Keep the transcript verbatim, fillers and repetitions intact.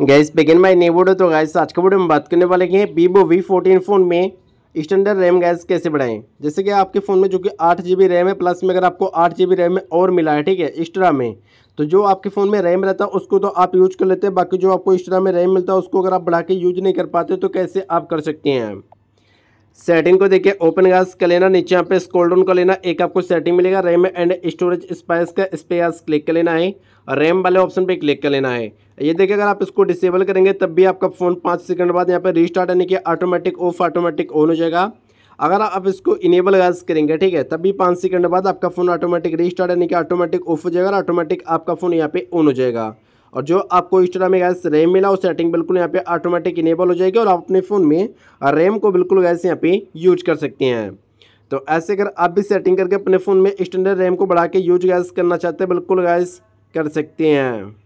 Guys बेगन भाई नए वीडियो। तो गाइस आज के वीडियो में बात करने वाले हैं वीवो वी फोर्टीन फ़ोन में स्टैंडर्ड रैम गाइस कैसे बढ़ाएं। जैसे कि आपके फ़ोन में जो कि आठ जी बी रैम है, प्लस में अगर आपको आठ जी बी रैम में और मिला है, ठीक है, एक्स्ट्रा में, तो जो आपके फ़ोन में रैम रहता है उसको तो आप यूज़ कर लेते हैं, बाकी जो आपको एक्स्ट्रा में रैम मिलता है उसको अगर आप बढ़ा के यूज नहीं कर पाते तो कैसे आप कर सकते हैं। सेटिंग को देखिए, ओपन गाइस कर लेना, नीचे यहाँ पे स्क्रॉल डाउन कर लेना, एक आपको सेटिंग मिलेगा रैम एंड स्टोरेज स्पेस का, इस पर गाइस क्लिक कर लेना है और रैम वाले ऑप्शन पे क्लिक कर लेना है। ये देखिए अगर आप इसको डिसेबल करेंगे तब भी आपका फ़ोन पाँच सेकंड बाद यहाँ पे रीस्टार्ट यानी कि ऑटोमेटिक ऑफ ऑटोमेटिक ऑन हो जाएगा। अगर आप इसको इनेबल गाइस करेंगे, ठीक है, तब भी पाँच सेकंड बाद आपका फ़ोन ऑटोमेटिक रीस्टार्ट यानी कि ऑटोमेटिक ऑफ हो जाएगा और ऑटोमेटिक आपका फ़ोन यहाँ पे ऑन हो जाएगा। और जो आपको एक्स्ट्रा में गैस रैम मिला वो सेटिंग बिल्कुल यहाँ पे ऑटोमेटिक इनेबल हो जाएगी और आप अपने फ़ोन में रैम को बिल्कुल गैस यहाँ पे यूज कर सकते हैं। तो ऐसे अगर आप भी सेटिंग करके अपने फ़ोन में स्टैंडर्ड रैम को बढ़ा के यूज गैस करना चाहते हैं बिल्कुल गैस कर सकते हैं।